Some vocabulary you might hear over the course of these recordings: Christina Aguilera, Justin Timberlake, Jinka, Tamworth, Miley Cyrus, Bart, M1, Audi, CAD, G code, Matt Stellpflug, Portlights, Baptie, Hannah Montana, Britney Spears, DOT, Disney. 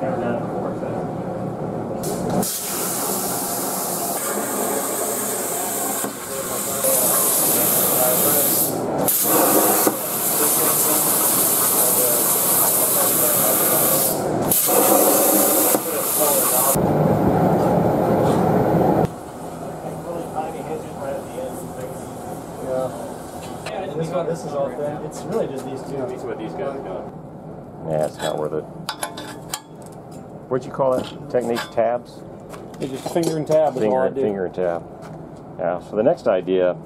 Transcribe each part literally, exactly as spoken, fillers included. never done it before, so. This one, this is all thin. Right, it's really just these two. These what these guys got. Yeah, it's not worth it. What'd you call that technique? Tabs? It's just finger and tab. Finger, is all I do. Finger and tab. Yeah. So the next idea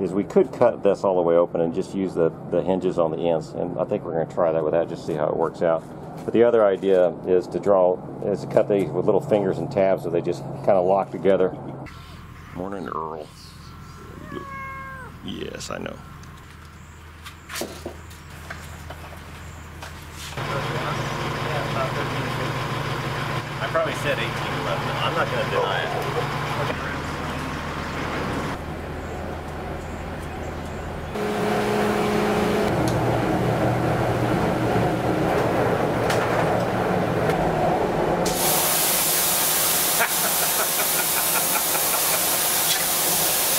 is we could cut this all the way open and just use the the hinges on the ends. And I think we're going to try that with that, just see how it works out. But the other idea is to draw, is to cut these with little fingers and tabs, so they just kind of lock together. Morning, Earl. Yes, I know. I probably said eighteen eleven. I'm not going to deny it.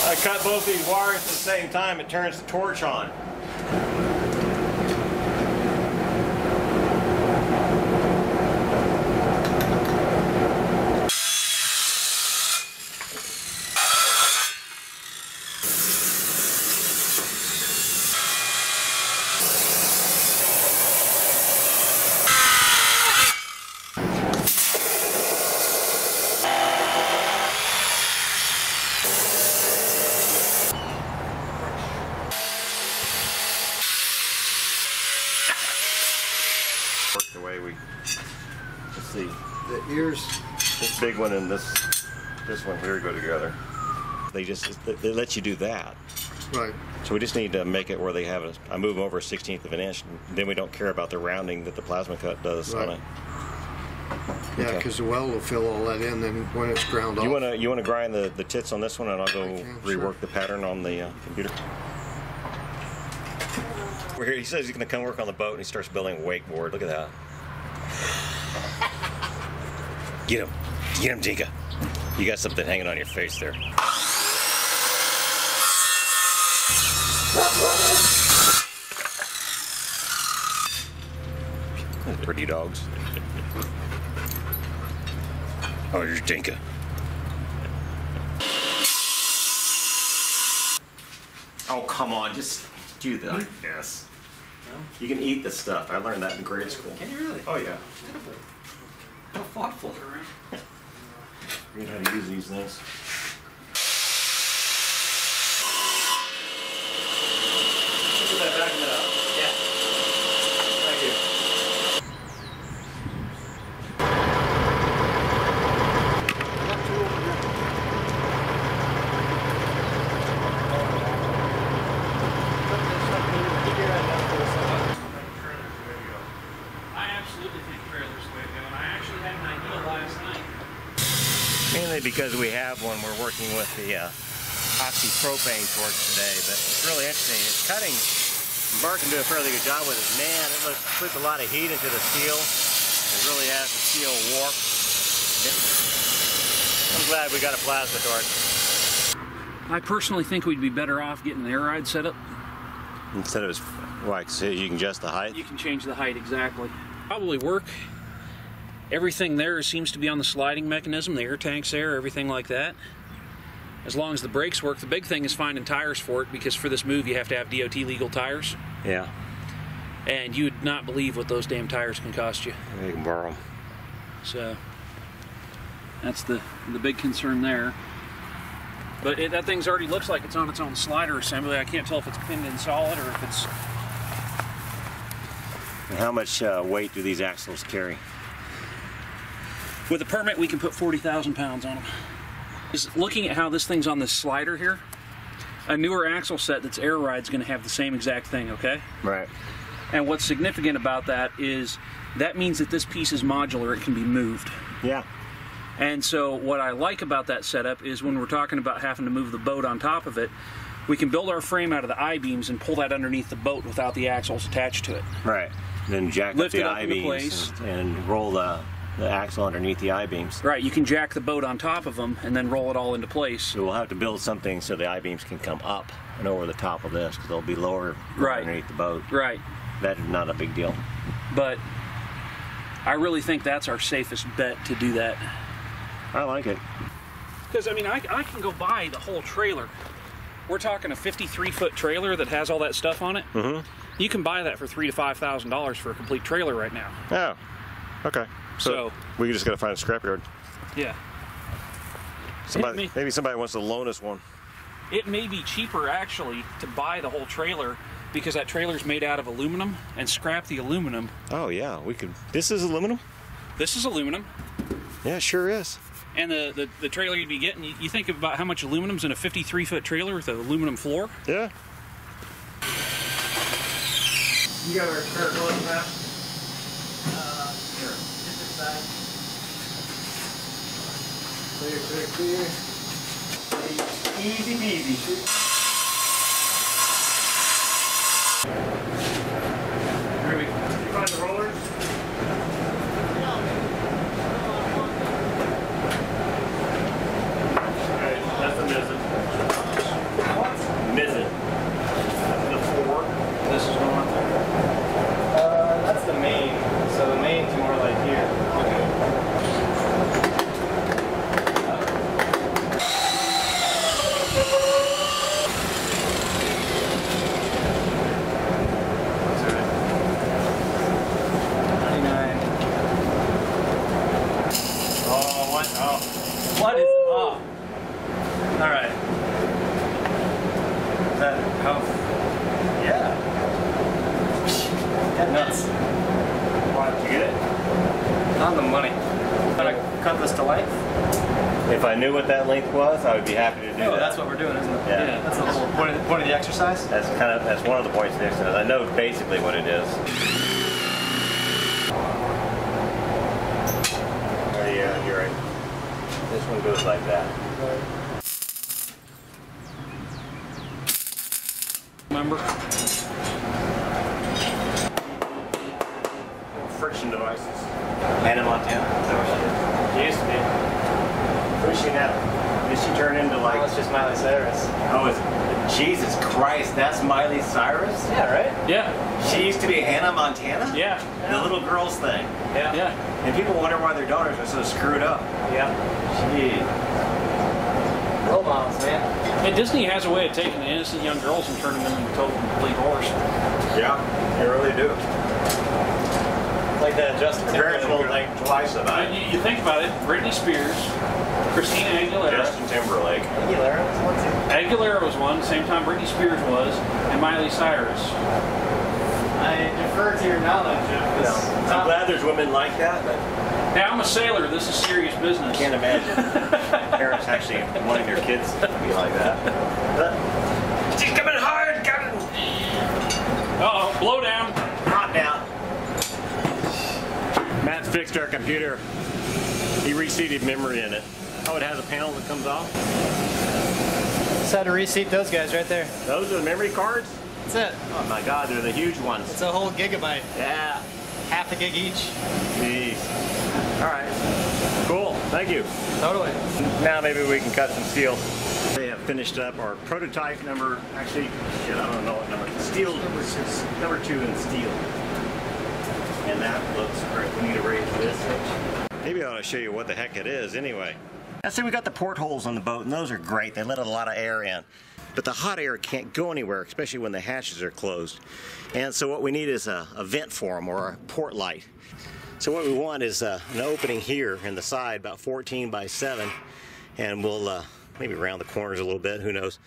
I cut both these wires at the same time, it turns the torch on. The way we let's see the ears, this big one and this this one here go together. They just they let you do that, right? So we just need to make it where they have a, I move over a sixteenth of an inch, and then we don't care about the rounding that the plasma cut does right on it. Yeah, because okay. The weld will fill all that in, then when it's ground off. You want to you want to grind the the tits on this one, and I'll go can, rework sure. the pattern on the uh, computer. Here. He says he's going to come work on the boat, and he starts building a wakeboard. Look at that. Get him. Get him, Jinka. You got something hanging on your face there. Pretty dogs. Oh, here's Jinka. Oh, come on. Just do that. Yes. You can eat this stuff. I learned that in grade school. Can you really? Oh, yeah. How thoughtful. You know how to use these things. Look at that, back that up. Yeah. Thank you. Mainly because we have one, we're working with the uh, oxypropane torch today, but it's really interesting. It's cutting. Bart can do a fairly good job with it. Man, it looks, puts a lot of heat into the steel. It really has the steel warp. I'm glad we got a plasma torch. I personally think we'd be better off getting the air ride set up. Instead of, like, so you can adjust the height? You can change the height, exactly. Probably work. Everything there seems to be on the sliding mechanism, the air tanks there, everything like that. As long as the brakes work, the big thing is finding tires for it, because for this move you have to have D O T legal tires. Yeah. And you'd not believe what those damn tires can cost you. They can borrow them. So that's the, the big concern there. But it, that thing's already looks like it's on its own slider assembly. I can't tell if it's pinned in solid or if it's... And how much uh, weight do these axles carry? With a permit, we can put forty thousand pounds on them. Just looking at how this thing's on this slider here, a newer axle set that's air ride's gonna have the same exact thing, okay? Right. And what's significant about that is that means that this piece is modular, it can be moved. Yeah. And so what I like about that setup is when we're talking about having to move the boat on top of it, we can build our frame out of the I-beams and pull that underneath the boat without the axles attached to it. Right. then jack up the I-beams and roll the, the axle underneath the I-beams. Right, you can jack the boat on top of them and then roll it all into place. So we'll have to build something so the I-beams can come up and over the top of this, because they'll be lower right. underneath the boat. Right. That is not a big deal. But I really think that's our safest bet to do that. I like it. Because, I mean, I, I can go buy the whole trailer. We're talking a fifty-three foot trailer that has all that stuff on it. Mm-hmm. You can buy that for three to five thousand dollars for a complete trailer right now. Oh, okay. So, so we just gotta find a scrapyard. Yeah. Somebody, may, maybe somebody wants to loan us one. It may be cheaper actually to buy the whole trailer, because that trailer's made out of aluminum, and scrap the aluminum. Oh yeah, we could. This is aluminum. This is aluminum. Yeah, it sure is. And the, the, the trailer you'd be getting, you, you think about how much aluminum's in a fifty-three foot trailer with an aluminum floor? Yeah. You got our spare going fast? Uh, sure. Just inside. Clear, clear, clear. Easy, easy. Here we go. Did you find the rollers? I would be happy to do no, that. That's what we're doing, isn't it? Yeah. yeah. That's the whole point of the, point of the exercise? That's kind of that's one of the points of the exercise. I know basically what it is. Oh, yeah, you're right. This one goes like that. Remember? Friction devices. Hannah Montana. Is that what she is? She used to be. Who is she now? Did she turn into like... Oh, it's just Miley Cyrus. Oh, it's... Jesus Christ, that's Miley Cyrus? Yeah, right? Yeah. She used to be Hannah Montana? Yeah. The yeah. little girls thing. Yeah. Yeah. And people wonder why their daughters are so screwed up. Yeah. She... Role models, man. And Disney has a way of taking the innocent young girls and turning them into total complete horrors. Yeah, they really do. Like that Justin Timberlake like twice a night. You, you think about it, Britney Spears, Christina Aguilera. Justin Timberlake. Aguilera was one, too. Aguilera was one, same time Britney Spears was, and Miley Cyrus. I defer to your knowledge of this. No. I'm glad there's women like that. But now, I'm a sailor. This is serious business. I can't imagine parents actually wanting their kids to be like that. But she's coming hard, Captain! Uh-oh, blow down. Hot down. Matt fixed our computer. He reseated memory in it. Oh, it has a panel that comes off. Just had to reseat those guys right there. Those are the memory cards? That's it. Oh my God, they're the huge ones. It's a whole gigabyte. Yeah. Half a gig each. Jeez. All right. Cool. Thank you. Totally. Now maybe we can cut some steel. They have finished up our prototype number, actually, shit, I don't know what number. Steel number six, number two in steel. And that looks great. We need to raise this. Maybe I ought to show you what the heck it is anyway. I see we got the portholes on the boat, and those are great. They let a lot of air in. But the hot air can't go anywhere, especially when the hatches are closed. And so what we need is a, a vent for them, or a port light. So what we want is uh, an opening here in the side, about fourteen by seven. And we'll uh, maybe round the corners a little bit, who knows.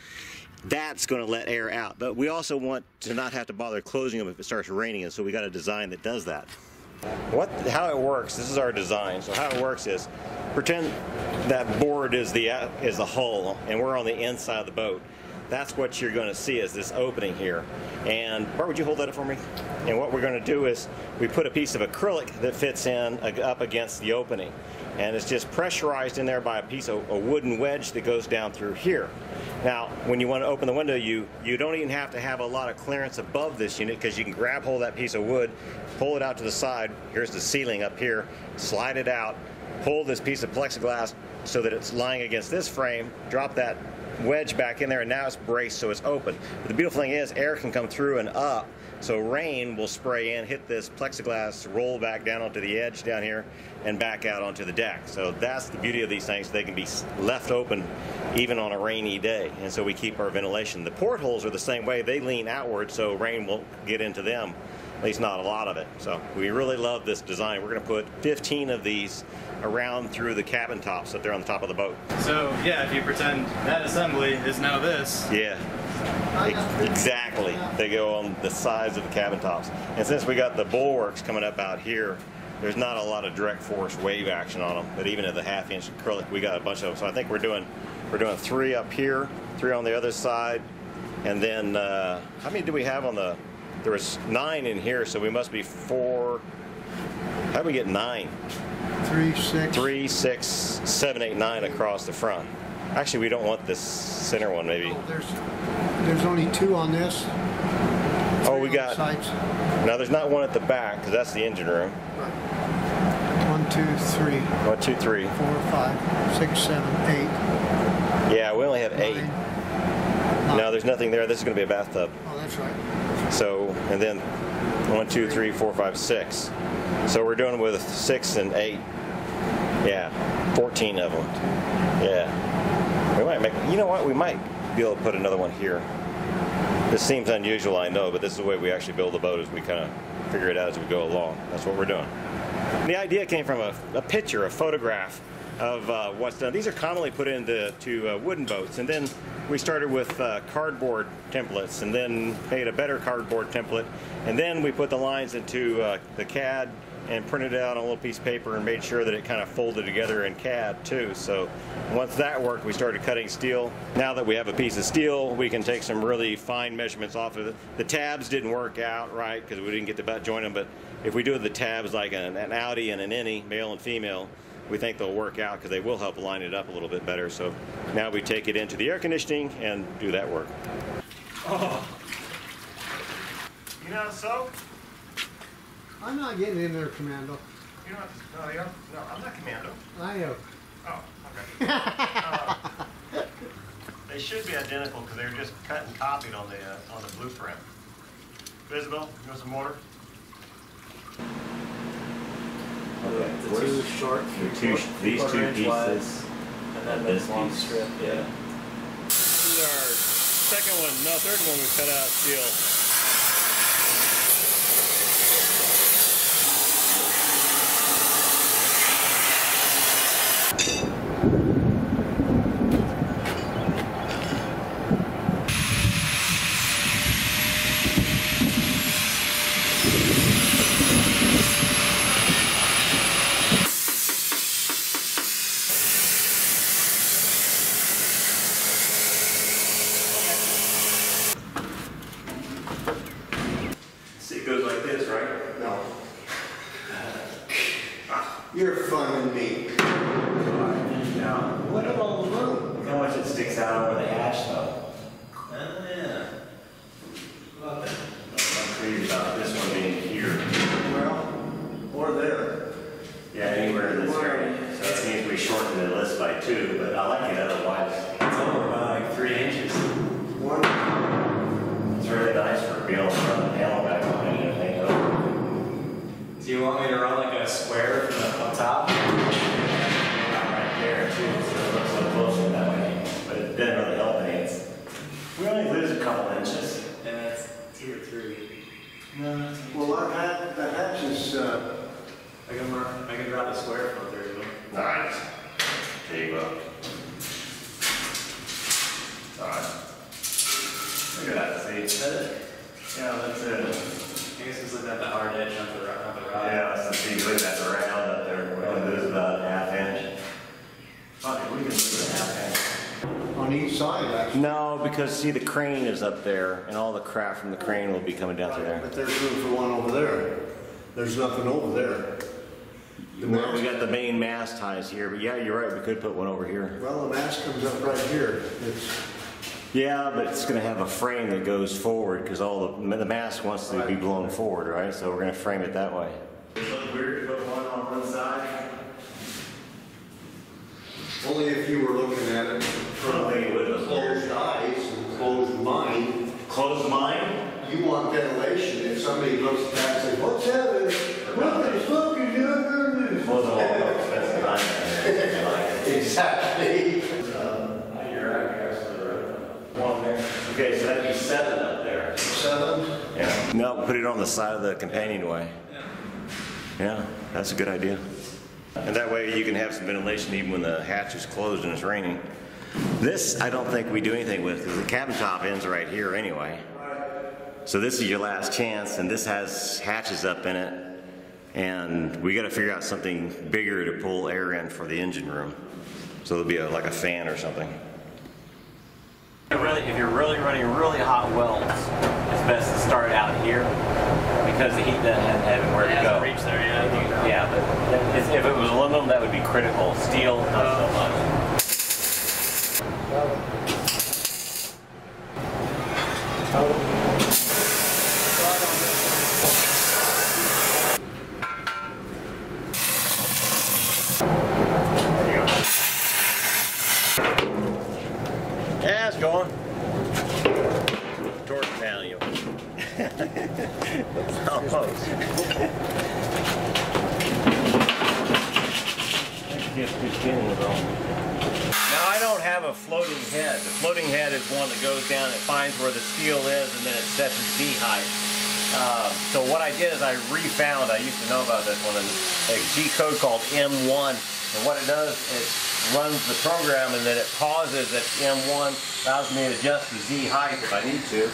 That's going to let air out. But we also want to not have to bother closing them if it starts raining, and so we got a design that does that. What, how it works, this is our design, so how it works is, pretend that board is the, is the hull, and we're on the inside of the boat. That's what you're going to see is this opening here. And Bart, would you hold that up for me? And what we're going to do is, we put a piece of acrylic that fits in up against the opening. And it's just pressurized in there by a piece of a wooden wedge that goes down through here. Now, when you want to open the window, you, you don't even have to have a lot of clearance above this unit, because you can grab hold of that piece of wood, pull it out to the side, here's the ceiling up here, slide it out, pull this piece of plexiglass so that it's lying against this frame, drop that wedge back in there, and now it's braced so it's open. But the beautiful thing is air can come through and up, so rain will spray in, hit this plexiglass, roll back down onto the edge down here, and back out onto the deck. So that's the beauty of these things. They can be left open even on a rainy day, and so we keep our ventilation. The portholes are the same way. They lean outward, so rain won't get into them, at least not a lot of it. So we really love this design. We're going to put fifteen of these around through the cabin tops up there on the top of the boat. So yeah, if you pretend that assembly is now this. Yeah, exactly. They go on the sides of the cabin tops. And since we got the bulwarks coming up out here, there's not a lot of direct force wave action on them, but even at the half inch acrylic, we got a bunch of them. So I think we're doing, we're doing three up here, three on the other side, and then uh, how many do we have on the, there was nine in here, so we must be four, how do we get nine? Three, six. Three, six, seven, eight, nine across the front. Actually, we don't want this center one, maybe. Oh, there's, there's only two on this. Oh, we got, now there's not one at the back, because that's the engine room. One, two, three. One, two, three. Four, five, six, seven, eight. Yeah, we only have eight. Nine. No, there's nothing there. This is going to be a bathtub. Oh, that's right. So, and then one, two, three, four, five, six. So we're doing with six and eight. Yeah, fourteen of them. Yeah. We might make, you know what, we might be able to put another one here. This seems unusual, I know, but this is the way we actually build the boat, is we kind of figure it out as we go along. That's what we're doing. The idea came from a, a picture, a photograph of uh, what's done. These are commonly put into to, uh, wooden boats, and then we started with uh, cardboard templates, and then made a better cardboard template, and then we put the lines into uh, the C A D and printed it out on a little piece of paper and made sure that it kind of folded together in C A D too. So once that worked, we started cutting steel. Now that we have a piece of steel, we can take some really fine measurements off of it. The tabs didn't work out right because we didn't get to butt join them, but if we do the tabs like an, an Audi and an Innie, male and female, we think they'll work out because they will help line it up a little bit better. So now we take it into the air conditioning and do that work. Oh. You know, so? I'm not getting in there, Commando. You're not, no, you're, no, I'm not Commando. I am. Oh, okay. uh, they should be identical because they're just cut and copied on the, uh, on the blueprint. Visible, you want some water? Okay, the two short, two, these two pieces, wise, and then this long piece. Strip. Yeah. This is our second one, no, third one we cut out steel. See, the crane is up there, and all the craft from the crane will be coming down right, through there. But there's room for one over there. There's nothing over there. The well, we got the main mast ties here, but yeah, you're right. We could put one over here. Well, the mast comes up right here. It's Yeah, but it's going to have a frame that goes forward because all the, the mask wants to be blown forward, right? So we're going to frame it that way. Does it look weird to put one on one side? Only if you were looking at it from a closed eyes and closed mind. Closed mind? You want ventilation. If somebody looks back and says, what's happening? What the fuck are you doing? Well, no, that's the exactly. Uh, you're right, guys. One there. Okay, so that'd be seven up there. Seven? Yeah. No, put it on the side of the companionway. Yeah. Yeah, that's a good idea. And that way you can have some ventilation even when the hatch is closed and it's raining. This, I don't think we do anything with because the cabin top ends right here anyway. So this is your last chance, and this has hatches up in it, and we gotta figure out something bigger to pull air in for the engine room. So there'll be a, like a fan or something. Really, if you're really running really hot welds, it's best to start out here because the heat doesn't have anywhere to go. Reach there, yeah. You, yeah, but if it was aluminum, that would be critical. Steel, not so much. There you go. Yeah, it's going. Torque value. Almost. Now I don't have a floating head. The floating head is one that goes down and finds where the steel is and then it sets its V height. Uh, so what I did is I refound, I used to know about this one, a G code called M one. And what it does is runs the program and then it pauses at M one, allows me to adjust the Z height if I need to.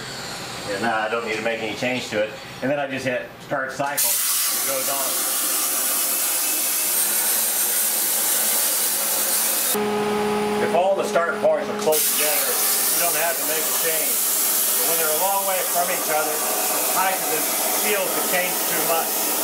And now I don't need to make any change to it. And then I just hit start cycle, it goes on. If all the start points are close together, you don't have to make a change. But when they're a long way from each other, the height of the field can change too much.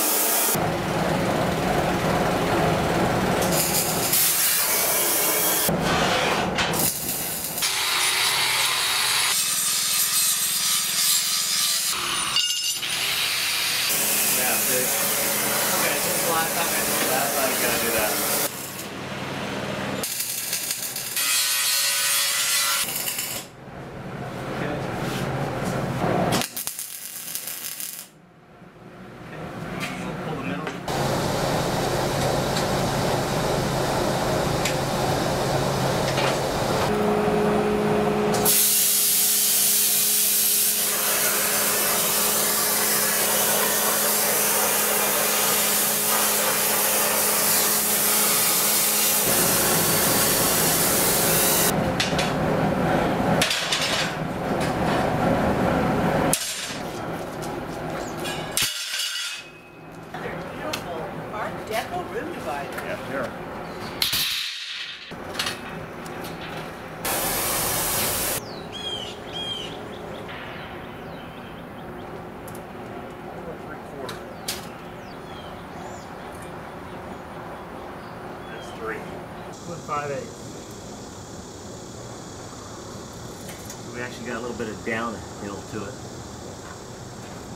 We actually got a little bit of downhill to it.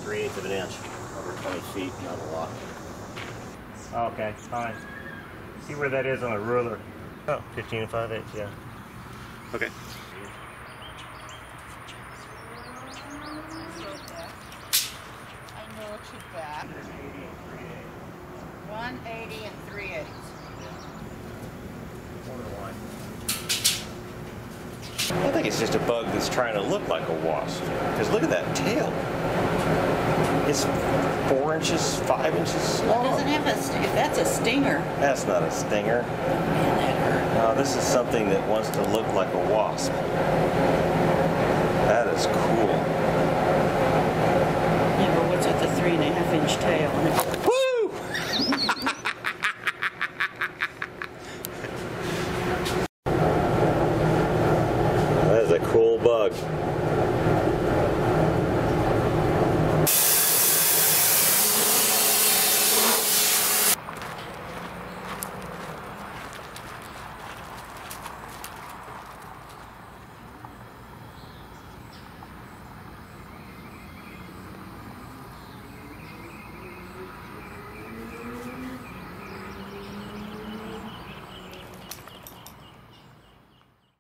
Three-eighths of an inch, over twenty feet, not a lot. Okay, fine. See where that is on a ruler? Oh, fifteen and five-eighths, yeah. Okay. I know it's your back. one eighty and three-eighths. I think it's just a bug that's trying to look like a wasp. Because look at that tail. It's four inches, five inches long. It doesn't have a stinger. That's a stinger. That's not a stinger. Man, that hurt. No, this is something that wants to look like a wasp. That is cool. Yeah, but what's with the three and a half inch tail? Woo! Cool bug.